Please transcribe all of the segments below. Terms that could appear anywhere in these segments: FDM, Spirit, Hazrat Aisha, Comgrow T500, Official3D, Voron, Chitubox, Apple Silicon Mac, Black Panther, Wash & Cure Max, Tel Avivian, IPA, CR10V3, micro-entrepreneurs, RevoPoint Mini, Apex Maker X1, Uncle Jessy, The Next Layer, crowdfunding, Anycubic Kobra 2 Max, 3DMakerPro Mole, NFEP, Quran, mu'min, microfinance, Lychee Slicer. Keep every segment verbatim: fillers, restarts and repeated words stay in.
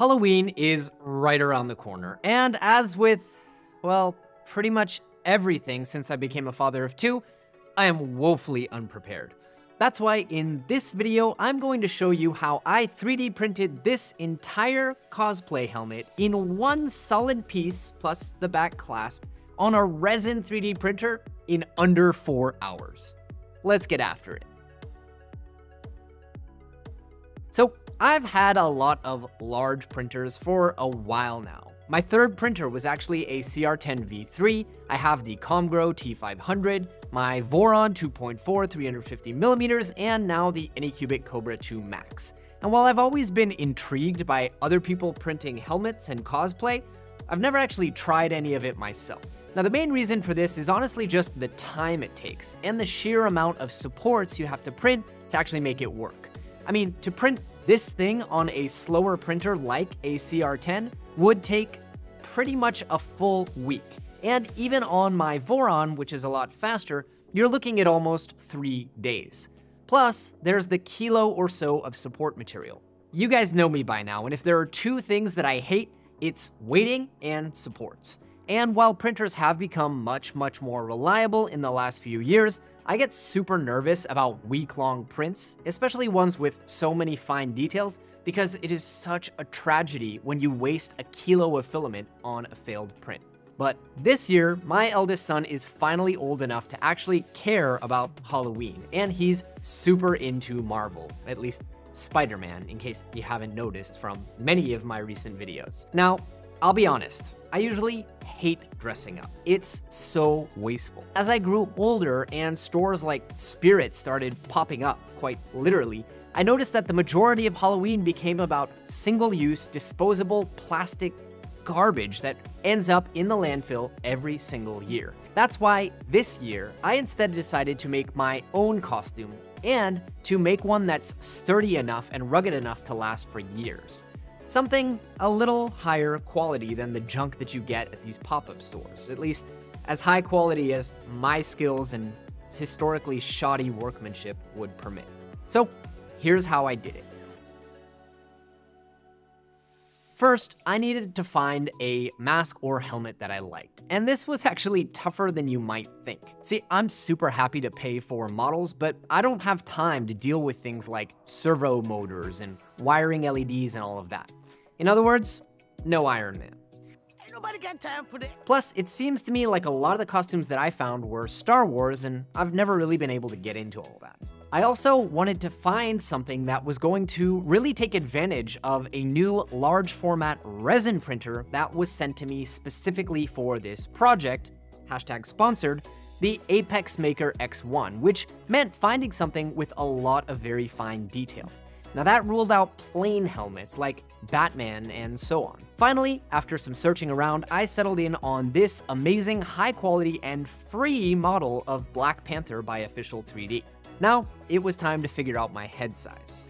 Halloween is right around the corner, and as with, well, pretty much everything since I became a father of two, I am woefully unprepared. That's why in this video, I'm going to show you how I three D printed this entire cosplay helmet in one solid piece, plus the back clasp, on a resin three D printer in under four hours. Let's get after it. So I've had a lot of large printers for a while now. My third printer was actually a C R ten V three. I have the Comgrow T five hundred, my Voron two point four three hundred fifty millimeters, and now the Anycubic Kobra two Max. And while I've always been intrigued by other people printing helmets and cosplay, I've never actually tried any of it myself. Now, the main reason for this is honestly just the time it takes and the sheer amount of supports you have to print to actually make it work. I mean, to print this thing on a slower printer like a C R ten would take pretty much a full week. And even on my Voron, which is a lot faster, you're looking at almost three days. Plus, there's the kilo or so of support material. You guys know me by now, and if there are two things that I hate, it's waiting and supports. And while printers have become much, much more reliable in the last few years, I get super nervous about week-long prints, especially ones with so many fine details, because it is such a tragedy when you waste a kilo of filament on a failed print. But this year, my eldest son is finally old enough to actually care about Halloween, and he's super into Marvel, at least Spider-Man, in case you haven't noticed from many of my recent videos. Now, I'll be honest, I usually hate dressing up. It's so wasteful. As I grew older and stores like Spirit started popping up, quite literally, I noticed that the majority of Halloween became about single-use, disposable plastic garbage that ends up in the landfill every single year. That's why this year, I instead decided to make my own costume and to make one that's sturdy enough and rugged enough to last for years. Something a little higher quality than the junk that you get at these pop-up stores, at least as high quality as my skills and historically shoddy workmanship would permit. So here's how I did it. First, I needed to find a mask or helmet that I liked, and this was actually tougher than you might think. See, I'm super happy to pay for models, but I don't have time to deal with things like servo motors and wiring L E Ds and all of that. In other words, no Iron Man. Ain't nobody got time for that. Plus, it seems to me like a lot of the costumes that I found were Star Wars, and I've never really been able to get into all that. I also wanted to find something that was going to really take advantage of a new large format resin printer that was sent to me specifically for this project, hashtag sponsored, the Apex Maker X one, which meant finding something with a lot of very fine detail. Now that ruled out plain helmets like Batman and so on. Finally, after some searching around, I settled in on this amazing high quality and free model of Black Panther by Official three D. Now it was time to figure out my head size.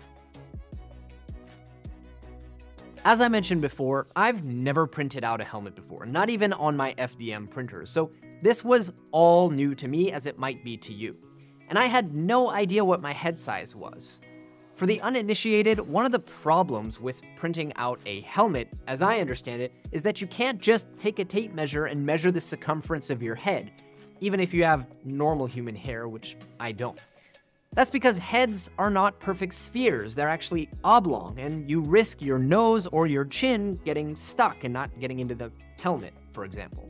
As I mentioned before, I've never printed out a helmet before, not even on my F D M printer, so this was all new to me as it might be to you. And I had no idea what my head size was. For the uninitiated, one of the problems with printing out a helmet, as I understand it, is that you can't just take a tape measure and measure the circumference of your head, even if you have normal human hair, which I don't. That's because heads are not perfect spheres, they're actually oblong, and you risk your nose or your chin getting stuck and not getting into the helmet, for example.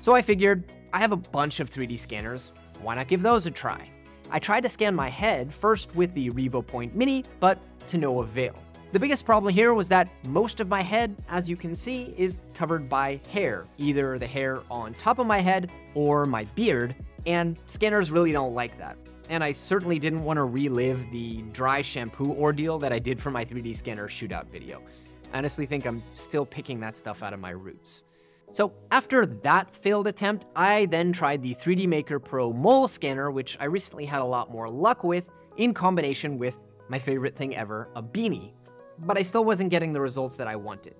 So I figured, I have a bunch of three D scanners, why not give those a try? I tried to scan my head first with the RevoPoint Mini, but to no avail. The biggest problem here was that most of my head, as you can see, is covered by hair, either the hair on top of my head or my beard, and scanners really don't like that. And I certainly didn't want to relive the dry shampoo ordeal that I did for my three D scanner shootout video. I honestly think I'm still picking that stuff out of my roots. So after that failed attempt, I then tried the three D Maker Pro Mole Scanner, which I recently had a lot more luck with, in combination with my favorite thing ever, a beanie. But I still wasn't getting the results that I wanted.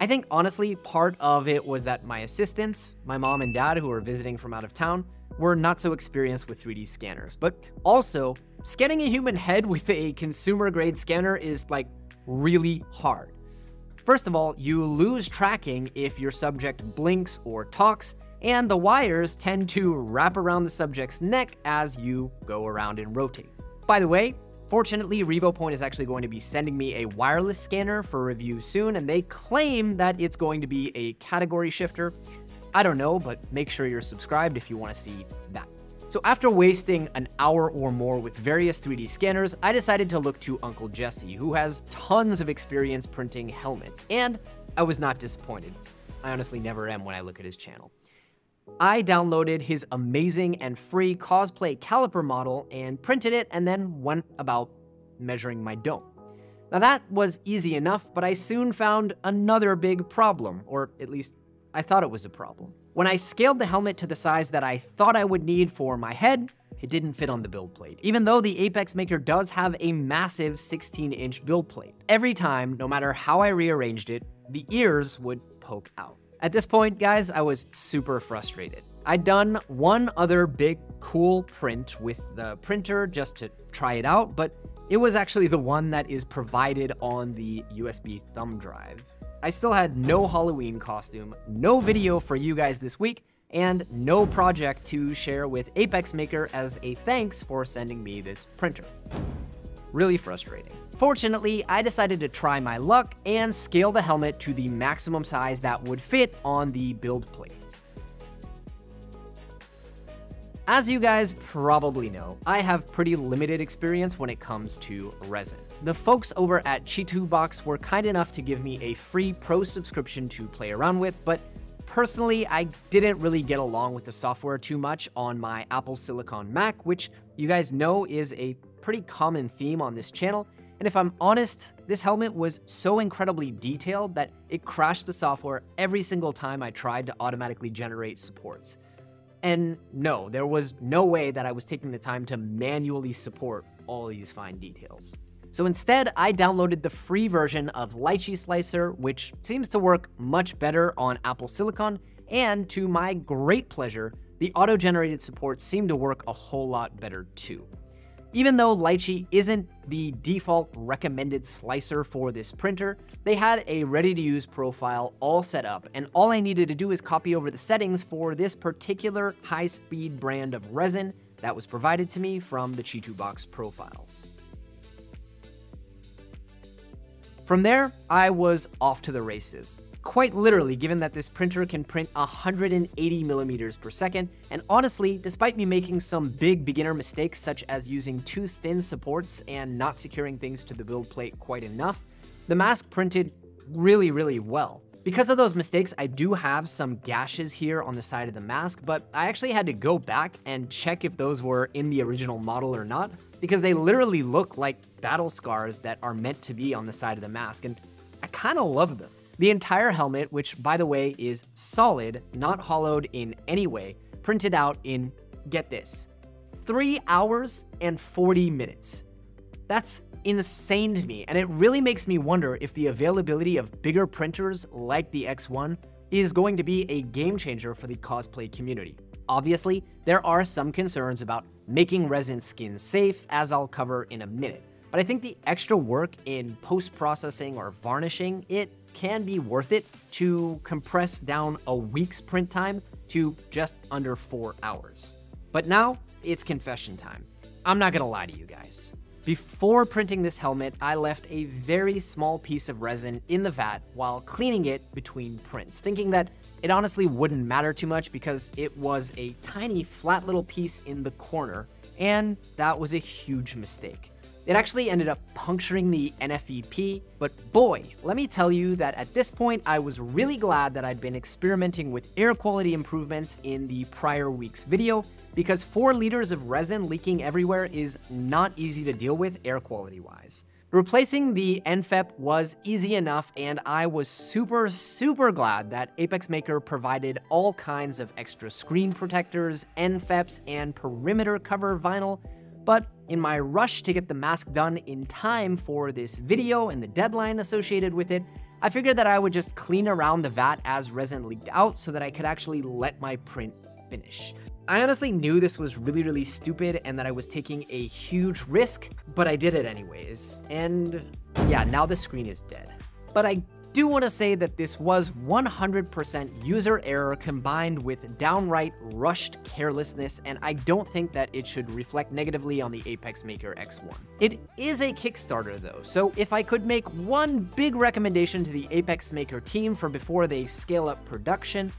I think honestly, part of it was that my assistants, my mom and dad who were visiting from out of town, were not so experienced with three D scanners. But also, scanning a human head with a consumer grade scanner is like really hard. First of all, you lose tracking if your subject blinks or talks, and the wires tend to wrap around the subject's neck as you go around and rotate. By the way, fortunately, RevoPoint is actually going to be sending me a wireless scanner for review soon, and they claim that it's going to be a category shifter. I don't know, but make sure you're subscribed if you want to see that. So after wasting an hour or more with various three D scanners, I decided to look to Uncle Jessy, who has tons of experience printing helmets, and I was not disappointed. I honestly never am when I look at his channel. I downloaded his amazing and free cosplay caliper model and printed it, and then went about measuring my dome. Now that was easy enough, but I soon found another big problem, or at least I thought it was a problem. When I scaled the helmet to the size that I thought I would need for my head, it didn't fit on the build plate, even though the Apex Maker does have a massive sixteen inch build plate. Every time, no matter how I rearranged it, the ears would poke out. At this point, guys, I was super frustrated. I'd done one other big cool print with the printer just to try it out, but it was actually the one that is provided on the U S B thumb drive. I still had no Halloween costume, no video for you guys this week, and no project to share with Apex Maker as a thanks for sending me this printer. Really frustrating. Fortunately, I decided to try my luck and scale the helmet to the maximum size that would fit on the build plate. As you guys probably know, I have pretty limited experience when it comes to resin. The folks over at Chitubox were kind enough to give me a free pro subscription to play around with, but personally, I didn't really get along with the software too much on my Apple Silicon Mac, which you guys know is a pretty common theme on this channel. And if I'm honest, this helmet was so incredibly detailed that it crashed the software every single time I tried to automatically generate supports. And no, there was no way that I was taking the time to manually support all these fine details. So instead, I downloaded the free version of Lychee Slicer, which seems to work much better on Apple Silicon, and to my great pleasure, the auto-generated supports seem to work a whole lot better too. Even though Lychee isn't the default recommended slicer for this printer, they had a ready-to-use profile all set up, and all I needed to do is copy over the settings for this particular high-speed brand of resin that was provided to me from the Chitubox profiles. From there, I was off to the races. Quite literally, given that this printer can print one hundred eighty millimeters per second, and honestly, despite me making some big beginner mistakes such as using too thin supports and not securing things to the build plate quite enough, the mask printed really, really well. Because of those mistakes, I do have some gashes here on the side of the mask, but I actually had to go back and check if those were in the original model or not, because they literally look like battle scars that are meant to be on the side of the mask, and I kind of love them. The entire helmet, which by the way is solid, not hollowed in any way, printed out in, get this, three hours and forty minutes. That's insane to me, and it really makes me wonder if the availability of bigger printers like the X one is going to be a game changer for the cosplay community. Obviously, there are some concerns about making resin skins safe, as I'll cover in a minute, but I think the extra work in post-processing or varnishing, it can be worth it to compress down a week's print time to just under four hours. But now it's confession time. I'm not gonna lie to you guys. Before printing this helmet, I left a very small piece of resin in the vat while cleaning it between prints, thinking that it honestly wouldn't matter too much because it was a tiny flat little piece in the corner, and that was a huge mistake. It actually ended up puncturing the N F E P, but boy, let me tell you that at this point, I was really glad that I'd been experimenting with air quality improvements in the prior week's video, because four liters of resin leaking everywhere is not easy to deal with air quality-wise. Replacing the N F E P was easy enough, and I was super, super glad that Apex Maker provided all kinds of extra screen protectors, N F E Ps, and perimeter cover vinyl, but in my rush to get the mask done in time for this video and the deadline associated with it, I figured that I would just clean around the vat as resin leaked out so that I could actually let my print finish. I honestly knew this was really, really stupid and that I was taking a huge risk, but I did it anyways. And yeah, now the screen is dead. But I Do want to say that this was one hundred percent user error combined with downright rushed carelessness, and I don't think that it should reflect negatively on the Apex Maker X one. It is a Kickstarter though, so if I could make one big recommendation to the Apex Maker team for before they scale up production,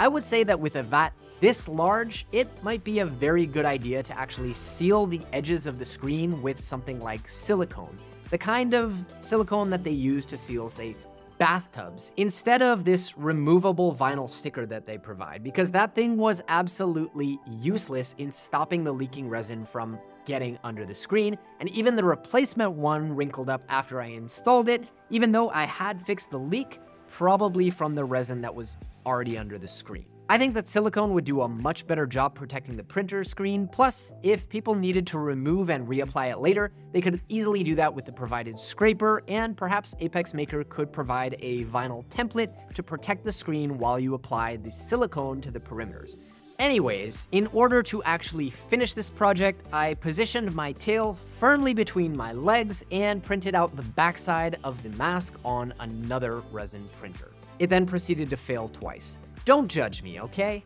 I would say that with a vat this large, it might be a very good idea to actually seal the edges of the screen with something like silicone, the kind of silicone that they use to seal, say, bathtubs, instead of this removable vinyl sticker that they provide, because that thing was absolutely useless in stopping the leaking resin from getting under the screen, and even the replacement one wrinkled up after I installed it, even though I had fixed the leak, probably from the resin that was already under the screen. I think that silicone would do a much better job protecting the printer screen, plus if people needed to remove and reapply it later, they could easily do that with the provided scraper, and perhaps Apex Maker could provide a vinyl template to protect the screen while you apply the silicone to the perimeters. Anyways, in order to actually finish this project, I positioned my tail firmly between my legs and printed out the backside of the mask on another resin printer. It then proceeded to fail twice. Don't judge me, okay?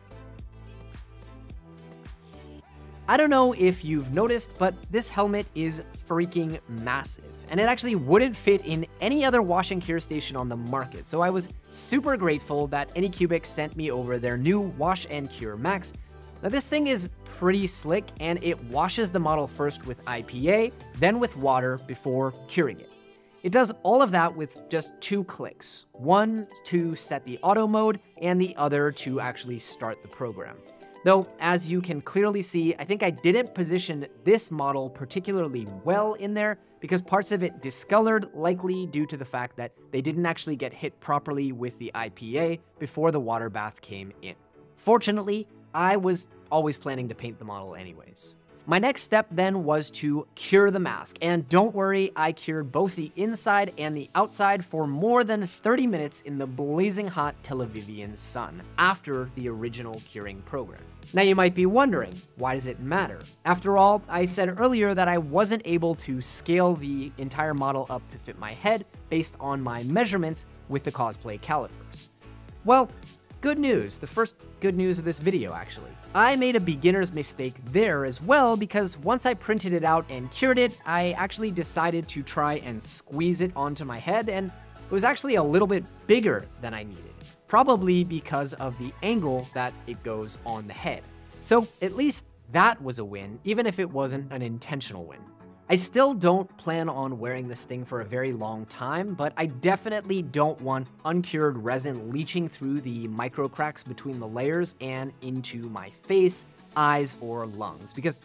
I don't know if you've noticed, but this helmet is freaking massive, and it actually wouldn't fit in any other wash and cure station on the market, so I was super grateful that Anycubic sent me over their new Wash and Cure Max. Now this thing is pretty slick, and it washes the model first with I P A, then with water before curing it. It does all of that with just two clicks, one to set the auto mode and the other to actually start the program. Though, as you can clearly see, I think I didn't position this model particularly well in there because parts of it discolored, likely due to the fact that they didn't actually get hit properly with the I P A before the water bath came in. Fortunately, I was always planning to paint the model anyways. My next step then was to cure the mask, and don't worry, I cured both the inside and the outside for more than thirty minutes in the blazing hot Tel Avivian sun after the original curing program. Now you might be wondering, why does it matter? After all, I said earlier that I wasn't able to scale the entire model up to fit my head based on my measurements with the cosplay calipers. Well, good news, the first good news of this video actually. I made a beginner's mistake there as well, because once I printed it out and cured it, I actually decided to try and squeeze it onto my head, and it was actually a little bit bigger than I needed, probably because of the angle that it goes on the head. So at least that was a win, even if it wasn't an intentional win. I still don't plan on wearing this thing for a very long time, but I definitely don't want uncured resin leaching through the micro cracks between the layers and into my face, eyes, or lungs, because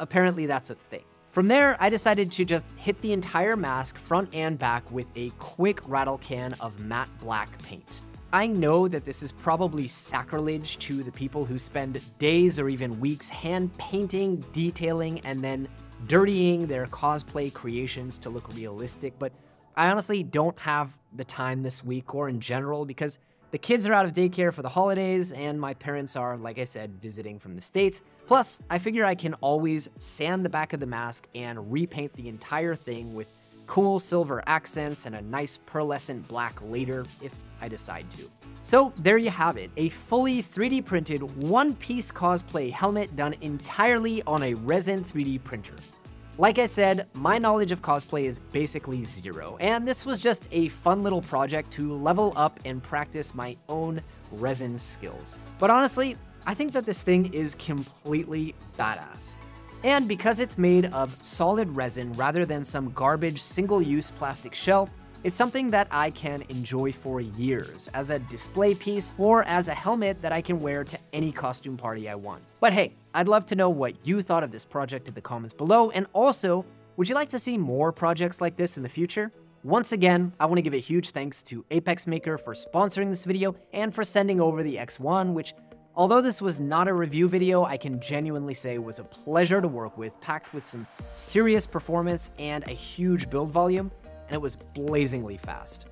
apparently that's a thing. From there, I decided to just hit the entire mask front and back with a quick rattle can of matte black paint. I know that this is probably sacrilege to the people who spend days or even weeks hand painting, detailing, and then dirtying their cosplay creations to look realistic, but I honestly don't have the time this week or in general because the kids are out of daycare for the holidays and my parents are, like I said, visiting from the States. Plus, I figure I can always sand the back of the mask and repaint the entire thing with cool silver accents and a nice pearlescent black later if I decide to. So there you have it, a fully three D printed one-piece cosplay helmet done entirely on a resin three D printer. Like I said, my knowledge of cosplay is basically zero, and this was just a fun little project to level up and practice my own resin skills. But honestly, I think that this thing is completely badass. And because it's made of solid resin rather than some garbage single-use plastic shell, it's something that I can enjoy for years as a display piece or as a helmet that I can wear to any costume party I want. But hey, I'd love to know what you thought of this project in the comments below, and also, would you like to see more projects like this in the future? Once again, I want to give a huge thanks to Apex Maker for sponsoring this video and for sending over the X one, which, although this was not a review video, I can genuinely say was a pleasure to work with, packed with some serious performance and a huge build volume. And it was blazingly fast.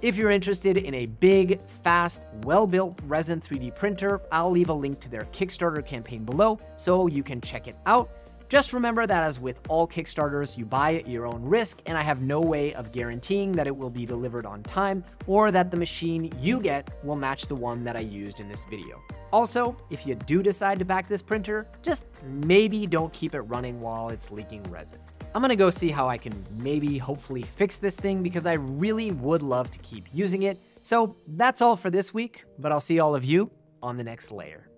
If you're interested in a big, fast, well-built resin three D printer, I'll leave a link to their Kickstarter campaign below so you can check it out. Just remember that as with all Kickstarters, you buy at your own risk, and I have no way of guaranteeing that it will be delivered on time or that the machine you get will match the one that I used in this video. Also, if you do decide to back this printer, just maybe don't keep it running while it's leaking resin. I'm gonna go see how I can maybe hopefully fix this thing because I really would love to keep using it. So that's all for this week, but I'll see all of you on the next layer.